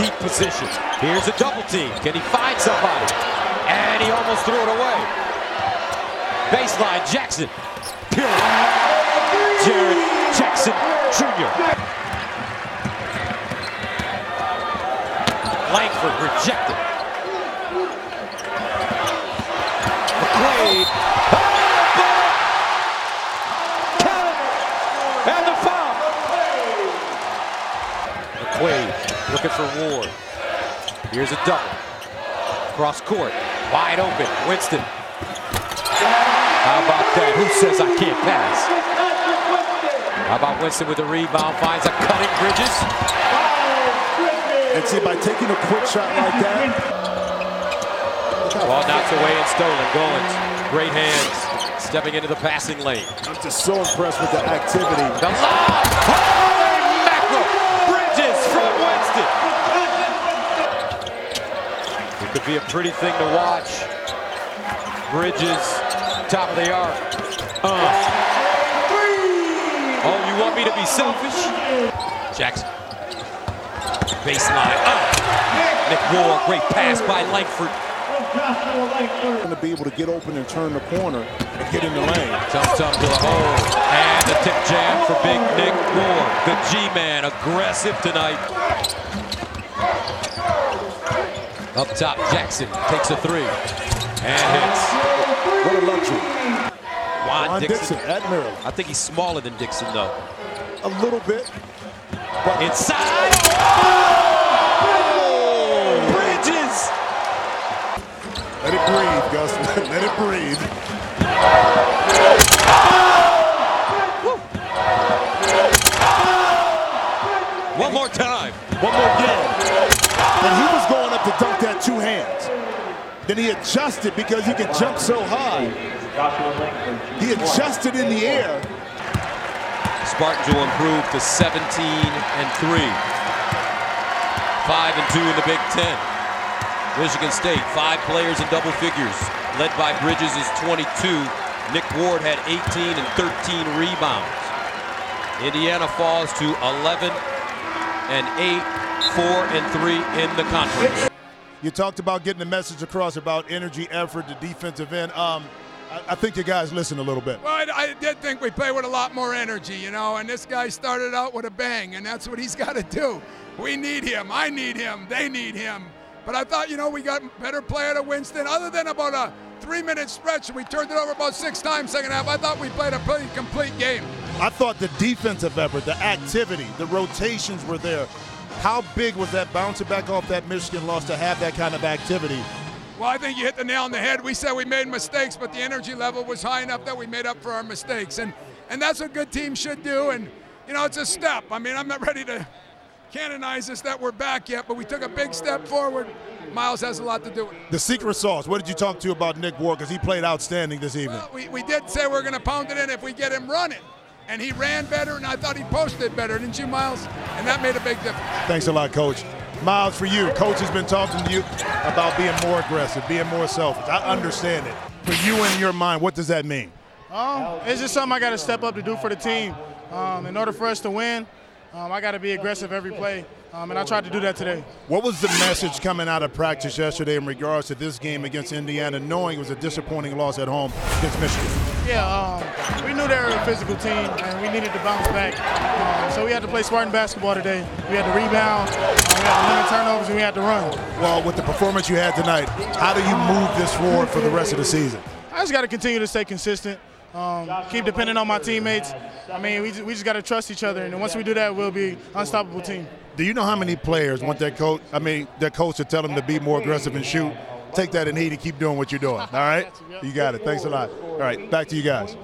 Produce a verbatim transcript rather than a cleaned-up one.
deep position. Here's a double team. Can he find somebody? And he almost threw it away. Baseline, Jackson. Pure. Jared Jackson Junior Langford rejected. McQuaid. Oh, and the foul. McQuaid looking for Ward. Here's a double. Cross court. Wide open. Winston. How about that? Who says I can't pass? How about Winston with the rebound? Finds a cutting Bridges. And see, by taking a quick shot like that. Ball knocks away and stolen. Goins, great hands, stepping into the passing lane. I'm just so impressed with the activity. The lob! Holy mackerel! Bridges from Winston! It could be a pretty thing to watch. Bridges, top of the arc. Uh. Oh, you want me to be selfish? Jackson. Baseline up. Nick Ward, great pass by Langford. Going to be able to get open and turn the corner and get in the lane. Tum tum to the hole, and the tip jam for Big Nick Ward. The G-man, aggressive tonight. Up top, Jackson takes a three and hits. What a luxury! Juan Dixon at Maryland. I think he's smaller than Dixon though. A little bit. But inside. Oh! Bridges. Let it breathe, Gus. Let it breathe. Oh! One more time. One more game. And he was going up to dunk that two hands. Then he adjusted because he could jump so high. He adjusted in the air. Spartans will improve to seventeen and three. five and two in the Big Ten. Michigan State, five players in double figures. Led by Bridges is twenty-two. Nick Ward had eighteen and thirteen rebounds. Indiana falls to eleven and eight, four and three in the conference. You talked about getting the message across about energy, effort, the defensive end. Um, I think you guys listened a little bit. Well, I, I did think we play with a lot more energy, you know, and this guy started out with a bang, and that's what he's got to do. We need him. I need him. They need him. But I thought, you know, we got better play out of Winston. Other than about a three-minute stretch, we turned it over about six times second half. I thought we played a pretty complete game. I thought the defensive effort, the activity, the rotations were there. How big was that bouncing back off that Michigan loss to have that kind of activity? Well, I think you hit the nail on the head. We said we made mistakes, but the energy level was high enough that we made up for our mistakes. And and that's what good teams should do. And, you know, it's a step. I mean, I'm not ready to canonize this that we're back yet, but we took a big step forward. Miles has a lot to do with it. The secret sauce, what did you talk to about Nick Ward? Because he played outstanding this evening. Well, we, we did say we're going to pound it in if we get him running. And he ran better, and I thought he posted better, didn't you, Miles? And that made a big difference. Thanks a lot, Coach. Miles, for you, Coach has been talking to you about being more aggressive, being more selfish. I understand it. For you in your mind, what does that mean? Um, it's just something I got to step up to do for the team. Um, in order for us to win, um, I got to be aggressive every play, um, and I tried to do that today. What was the message coming out of practice yesterday in regards to this game against Indiana, knowing it was a disappointing loss at home against Michigan? Yeah, um, we knew they were a physical team, and we needed to bounce back. Um, so we had to play Spartan basketball today. We had to rebound. We had to limit turnovers, and we had to run. Well, with the performance you had tonight, how do you move this forward for the rest of the season? I just got to continue to stay consistent, um, keep depending on my teammates. I mean, we just, we just got to trust each other, and once we do that, we'll be an unstoppable team. Do you know how many players want their coach? I mean, their coach to tell them to be more aggressive and shoot? Take that in heat and keep doing what you're doing, all right? You got it. Thanks a lot. All right, back to you guys.